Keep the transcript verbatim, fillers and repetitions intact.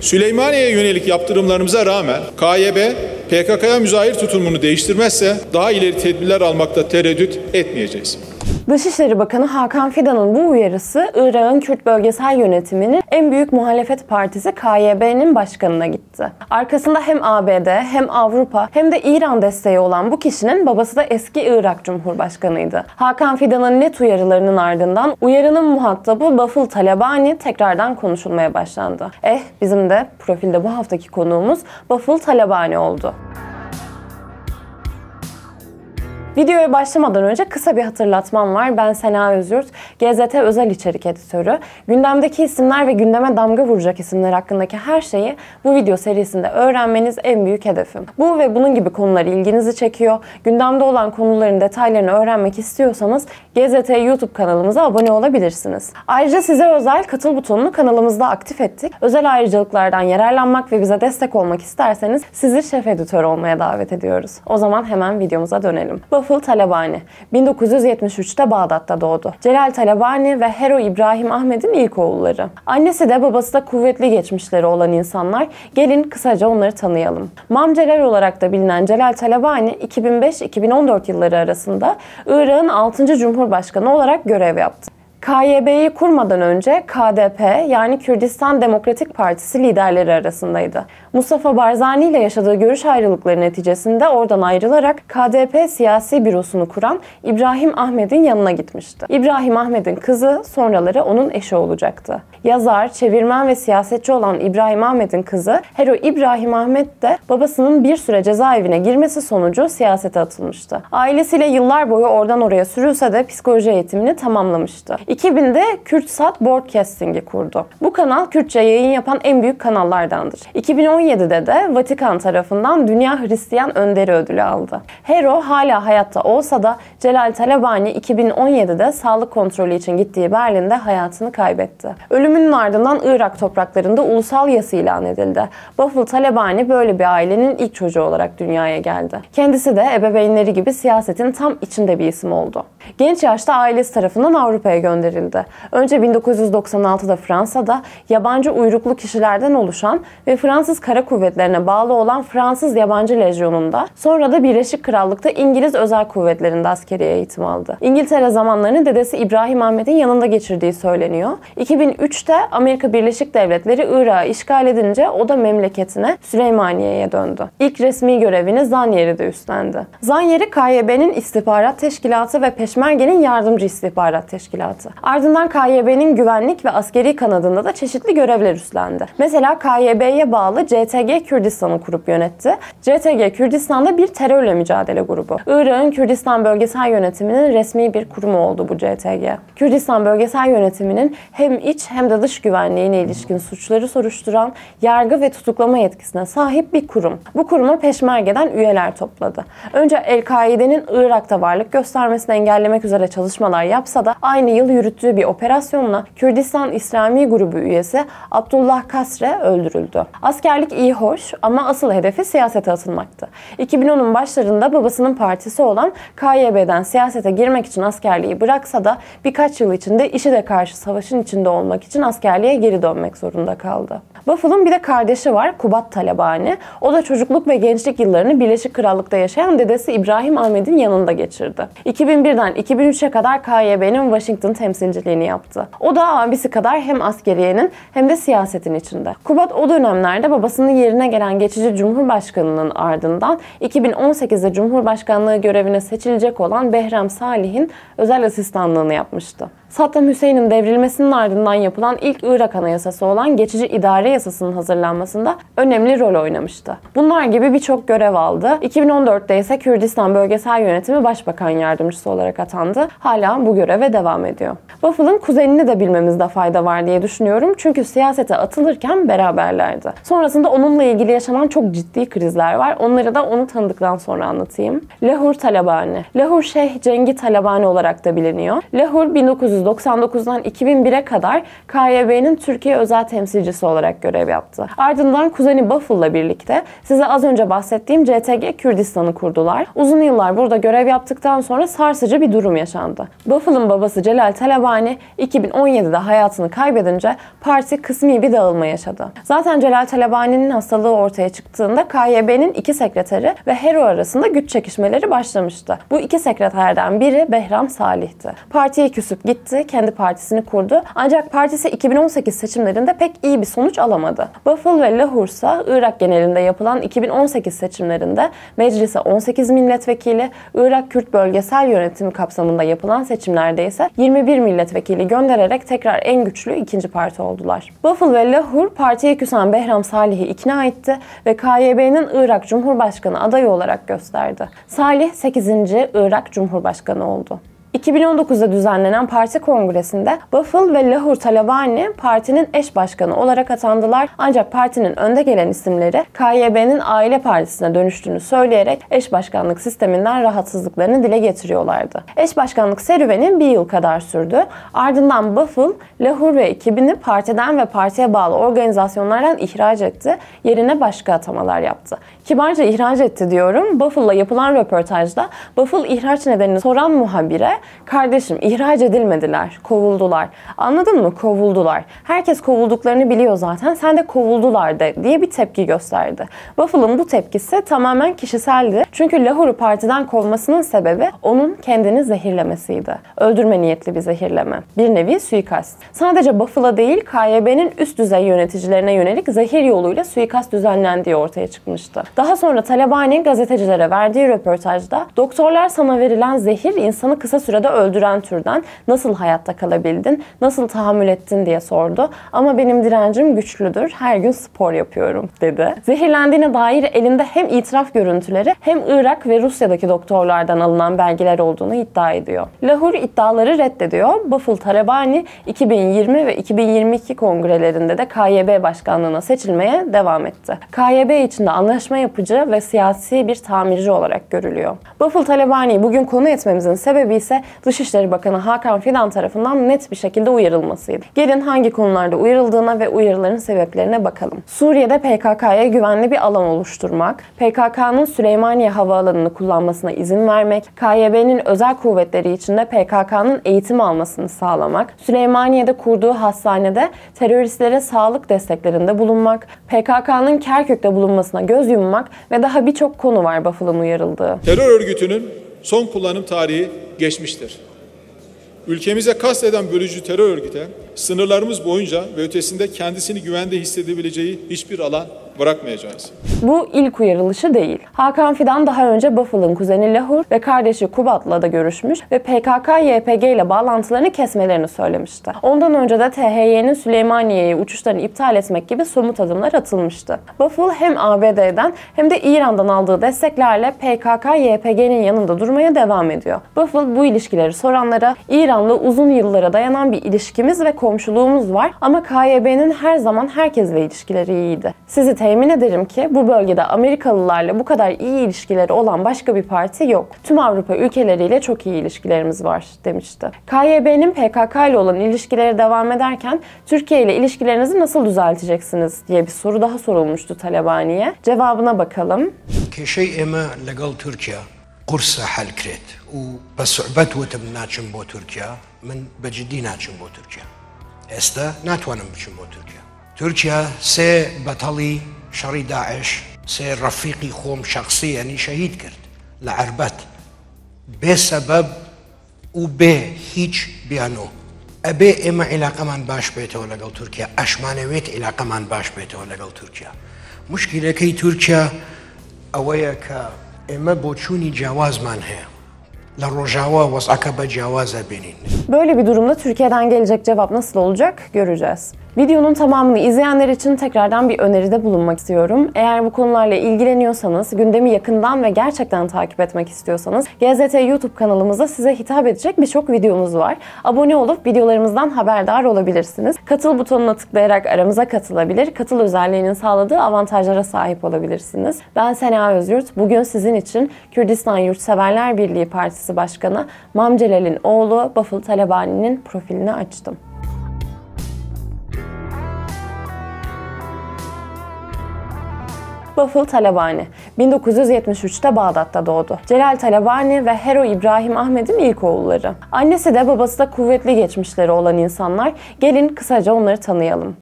Süleymaniye'ye yönelik yaptırımlarımıza rağmen K Y B P K K'ya müzahir tutumunu değiştirmezse daha ileri tedbirler almakta tereddüt etmeyeceğiz. Dışişleri Bakanı Hakan Fidan'ın bu uyarısı Irak'ın Kürt bölgesel yönetiminin en büyük muhalefet partisi K Y B'nin başkanına gitti. Arkasında hem A B D hem Avrupa hem de İran desteği olan bu kişinin babası da eski Irak Cumhurbaşkanıydı. Hakan Fidan'ın net uyarılarının ardından uyarının muhatabı Bafel Talabani tekrardan konuşulmaya başlandı. Eh bizim de profilde bu haftaki konuğumuz Bafel Talabani oldu. Videoya başlamadan önce kısa bir hatırlatmam var. Ben Sena Özyurt, G Z T özel içerik editörü. Gündemdeki isimler ve gündeme damga vuracak isimler hakkındaki her şeyi bu video serisinde öğrenmeniz en büyük hedefim. Bu ve bunun gibi konular ilginizi çekiyor. Gündemde olan konuların detaylarını öğrenmek istiyorsanız G Z T YouTube kanalımıza abone olabilirsiniz. Ayrıca size özel katıl butonunu kanalımızda aktif ettik. Özel ayrıcalıklardan yararlanmak ve bize destek olmak isterseniz sizi şef editör olmaya davet ediyoruz. O zaman hemen videomuza dönelim. Bafel Talabani, bin dokuz yüz yetmiş üç'te Bağdat'ta doğdu. Celal Talabani ve Hero İbrahim Ahmed'in ilk oğulları. Annesi de babası da kuvvetli geçmişleri olan insanlar. Gelin kısaca onları tanıyalım. Mam Celal olarak da bilinen Celal Talabani iki bin beş iki bin on dört yılları arasında Irak'ın altıncı Cumhurbaşkanı olarak görev yaptı. K Y B'yi kurmadan önce K D P yani Kürdistan Demokratik Partisi liderleri arasındaydı. Mustafa Barzani ile yaşadığı görüş ayrılıkları neticesinde oradan ayrılarak K D P siyasi bürosunu kuran İbrahim Ahmed'in yanına gitmişti. İbrahim Ahmed'in kızı sonraları onun eşi olacaktı. Yazar, çevirmen ve siyasetçi olan İbrahim Ahmed'in kızı Hero İbrahim Ahmed de babasının bir süre cezaevine girmesi sonucu siyasete atılmıştı. Ailesiyle yıllar boyu oradan oraya sürülse de psikoloji eğitimini tamamlamıştı. iki binde Kürtsat Broadcasting'i kurdu. Bu kanal Kürtçe yayın yapan en büyük kanallardandır. iki bin on yedi'de de Vatikan tarafından Dünya Hristiyan Önderi ödülü aldı. Hero hala hayatta olsa da Celal Talabani iki bin on yedi'de sağlık kontrolü için gittiği Berlin'de hayatını kaybetti. Ölümünün ardından Irak topraklarında ulusal yas ilan edildi. Bafel Talabani böyle bir ailenin ilk çocuğu olarak dünyaya geldi. Kendisi de ebeveynleri gibi siyasetin tam içinde bir isim oldu. Genç yaşta ailesi tarafından Avrupa'ya gönderildi. Önce bin dokuz yüz doksan altı'da Fransa'da yabancı uyruklu kişilerden oluşan ve Fransız Kara Kuvvetlerine bağlı olan Fransız Yabancı Lejyonu'nda, sonra da Birleşik Krallık'ta İngiliz Özel Kuvvetleri'nde askeri eğitim aldı. İngiltere zamanlarını dedesi İbrahim Ahmed'in yanında geçirdiği söyleniyor. iki bin üç'te Amerika Birleşik Devletleri Irak'ı işgal edince o da memleketine Süleymaniye'ye döndü. İlk resmi görevini Zanyeri'de üstlendi. Zanyeri K Y B'nin istihbarat teşkilatı ve Peşmerge'nin yardımcı istihbarat teşkilatı. Ardından K Y B'nin güvenlik ve askeri kanadında da çeşitli görevler üstlendi. Mesela K Y B'ye bağlı C T G Kürdistan'ı kurup yönetti. C T G Kürdistan'da bir terörle mücadele grubu. Irak'ın Kürdistan Bölgesel Yönetimi'nin resmi bir kurumu oldu bu C T G. Kürdistan Bölgesel Yönetimi'nin hem iç hem de dış güvenliğine ilişkin suçları soruşturan, yargı ve tutuklama yetkisine sahip bir kurum. Bu kuruma Peşmerge'den üyeler topladı. Önce El-Kaide'nin Irak'ta varlık göstermesini engellemek üzere çalışmalar yapsa da aynı yıl yürüttüğü bir operasyonla Kürdistan İslami Grubu üyesi Abdullah Kasre öldürüldü. Askerlik iyi hoş ama asıl hedefi siyasete atılmaktı. iki bin on'un başlarında babasının partisi olan K Y B'den siyasete girmek için askerliği bıraksa da birkaç yıl içinde işi de karşı savaşın içinde olmak için askerliğe geri dönmek zorunda kaldı. Bafel'ın bir de kardeşi var, Kubad Talabani. O da çocukluk ve gençlik yıllarını Birleşik Krallık'ta yaşayan dedesi İbrahim Ahmed'in yanında geçirdi. iki bin bir'den iki bin üç'e kadar K Y B'nin Washington temsilciliğini yaptı. O da abisi kadar hem askeriyenin hem de siyasetin içinde. Kubad o dönemlerde babasının yerine gelen geçici Cumhurbaşkanı'nın ardından iki bin on sekiz'de Cumhurbaşkanlığı görevine seçilecek olan Behram Salih'in özel asistanlığını yapmıştı. Saddam Hüseyin'in devrilmesinin ardından yapılan ilk Irak Anayasası olan Geçici İdare Yasası'nın hazırlanmasında önemli rol oynamıştı. Bunlar gibi birçok görev aldı. iki bin on dört'te ise Kürdistan Bölgesel Yönetimi Başbakan Yardımcısı olarak atandı. Hala bu göreve devam ediyor. Bafel'ın kuzenini de bilmemizde fayda var diye düşünüyorum. Çünkü siyasete atılırken beraberlerdi. Sonrasında onunla ilgili yaşanan çok ciddi krizler var. Onları da onu tanıdıktan sonra anlatayım. Lahur Talabani. Lahur Şeyh Cengi Talabani olarak da biliniyor. Lahur 1900 bin dokuz yüz doksan dokuzdan iki bin bire kadar K Y B'nin Türkiye özel temsilcisi olarak görev yaptı. Ardından kuzeni Bafel'la birlikte size az önce bahsettiğim C T G Kürdistan'ı kurdular. Uzun yıllar burada görev yaptıktan sonra sarsıcı bir durum yaşandı. Bafel'ın babası Celal Talabani iki bin on yedide hayatını kaybedince parti kısmi bir dağılma yaşadı. Zaten Celal Talabani'nin hastalığı ortaya çıktığında K Y B'nin iki sekreteri ve Hero arasında güç çekişmeleri başlamıştı. Bu iki sekreterden biri Behram Salih'ti. Partiye küsüp gitti, kendi partisini kurdu. Ancak partisi iki bin on sekiz seçimlerinde pek iyi bir sonuç alamadı. Bafel ve Lahur ise Irak genelinde yapılan iki bin on sekiz seçimlerinde meclise on sekiz milletvekili, Irak Kürt bölgesel yönetimi kapsamında yapılan seçimlerde ise yirmi bir milletvekili göndererek tekrar en güçlü ikinci parti oldular. Bafel ve Lahur partiye küsen Behram Salih'i ikna etti ve K Y B'nin Irak Cumhurbaşkanı adayı olarak gösterdi. Salih sekizinci Irak Cumhurbaşkanı oldu. iki bin on dokuzda düzenlenen parti kongresinde Bafel ve Lahur Talabani partinin eş başkanı olarak atandılar, ancak partinin önde gelen isimleri K Y B'nin aile partisine dönüştüğünü söyleyerek eş başkanlık sisteminden rahatsızlıklarını dile getiriyorlardı. Eş başkanlık serüveni bir yıl kadar sürdü. Ardından Bafel, Lahur ve ekibini partiden ve partiye bağlı organizasyonlardan ihraç etti, yerine başka atamalar yaptı. Kibarca ihraç etti diyorum. Bafel'la yapılan röportajda Bafel ihraç nedenini soran muhabire "Kardeşim ihraç edilmediler, kovuldular. Anladın mı? Kovuldular. Herkes kovulduklarını biliyor zaten. Sen de kovuldular de" diye bir tepki gösterdi. Bafel'ın bu tepkisi tamamen kişiseldi. Çünkü Lahur'u partiden kovmasının sebebi onun kendini zehirlemesiydi. Öldürme niyetli bir zehirleme. Bir nevi suikast. Sadece Bafel'a değil K Y B'nin üst düzey yöneticilerine yönelik zehir yoluyla suikast düzenlendiği ortaya çıkmıştı. Daha sonra Talabani gazetecilere verdiği röportajda "Doktorlar sana verilen zehir insanı kısa sürede öldüren türden, nasıl hayatta kalabildin, nasıl tahammül ettin" diye sordu. "Ama benim direncim güçlüdür, her gün spor yapıyorum" dedi. Zehirlendiğine dair elinde hem itiraf görüntüleri hem Irak ve Rusya'daki doktorlardan alınan belgeler olduğunu iddia ediyor. Lahur iddiaları reddediyor. Bafel Talabani iki bin yirmi ve iki bin yirmi iki kongrelerinde de K Y B başkanlığına seçilmeye devam etti. K Y B içinde anlaşma yapıcı ve siyasi bir tamirci olarak görülüyor. Bafel Talabani'yi bugün konu etmemizin sebebi ise Dışişleri Bakanı Hakan Fidan tarafından net bir şekilde uyarılmasıydı. Gelin hangi konularda uyarıldığına ve uyarıların sebeplerine bakalım. Suriye'de P K K'ya güvenli bir alan oluşturmak, P K K'nın Süleymaniye havaalanını kullanmasına izin vermek, K Y B'nin özel kuvvetleri içinde P K K'nın eğitim almasını sağlamak, Süleymaniye'de kurduğu hastanede teröristlere sağlık desteklerinde bulunmak, P K K'nın Kerkük'te bulunmasına göz yummak ve daha birçok konu var Bafel'ın uyarıldığı. Terör örgütünün son kullanım tarihi geçmiştir. Ülkemize kasteden bölücü terör örgüte sınırlarımız boyunca ve ötesinde kendisini güvende hissedebileceği hiçbir alan bırakmayacağız. Bu ilk uyarılışı değil. Hakan Fidan daha önce Bafel'ın kuzeni Lahur ve kardeşi Kubad'la da görüşmüş ve P K K-Y P G ile bağlantılarını kesmelerini söylemişti. Ondan önce de T H Y'nin Süleymaniye'ye uçuşlarını iptal etmek gibi somut adımlar atılmıştı. Bafel hem A B D'den hem de İran'dan aldığı desteklerle P K K-Y P G'nin yanında durmaya devam ediyor. Bafel bu ilişkileri soranlara "İran'la uzun yıllara dayanan bir ilişkimiz ve komşuluğumuz var ama K Y B'nin her zaman herkesle ilişkileri iyiydi. Sizi temin ederim ki bu bölgede Amerikalılarla bu kadar iyi ilişkileri olan başka bir parti yok. Tüm Avrupa ülkeleriyle çok iyi ilişkilerimiz var" demişti. K Y B'nin P K K ile olan ilişkileri devam ederken "Türkiye ile ilişkilerinizi nasıl düzelteceksiniz?" diye bir soru daha sorulmuştu Talabani'ye. Cevabına bakalım. "Keşeyime legal Türkiye kursa halkret u besuhbet ve temnaçım bu Türkiye men becidinaçım bu Türkiye. Esta natvanım biçim bu Türkiye. Türkiye se batali şari Daesh se rafiqi khom şahsiyeni şehit kird la'arbat be sebeb u be hiç biano ebe ema ilaqaman baş bete olagal Türkiye aşmanevet ilaqaman baş bete olagal Türkiye müşkile ki Türkiye awaya ka ema boçuni cevazman he." Böyle bir durumda Türkiye'den gelecek cevap nasıl olacak göreceğiz. Videonun tamamını izleyenler için tekrardan bir öneride bulunmak istiyorum. Eğer bu konularla ilgileniyorsanız, gündemi yakından ve gerçekten takip etmek istiyorsanız G Z T YouTube kanalımızda size hitap edecek birçok videomuz var. Abone olup videolarımızdan haberdar olabilirsiniz. Katıl butonuna tıklayarak aramıza katılabilir, katıl özelliğinin sağladığı avantajlara sahip olabilirsiniz. Ben Sena Özyurt. Bugün sizin için Kürdistan Yurtseverler Birliği Partisi Başkanı Mam Celal'in oğlu Bafel Talabani'nin profilini açtım. Bafel Talabani, bin dokuz yüz yetmiş üç'te Bağdat'ta doğdu. Celal Talabani ve Hero İbrahim Ahmed'in ilk oğulları. Annesi de babası da kuvvetli geçmişleri olan insanlar. Gelin kısaca onları tanıyalım.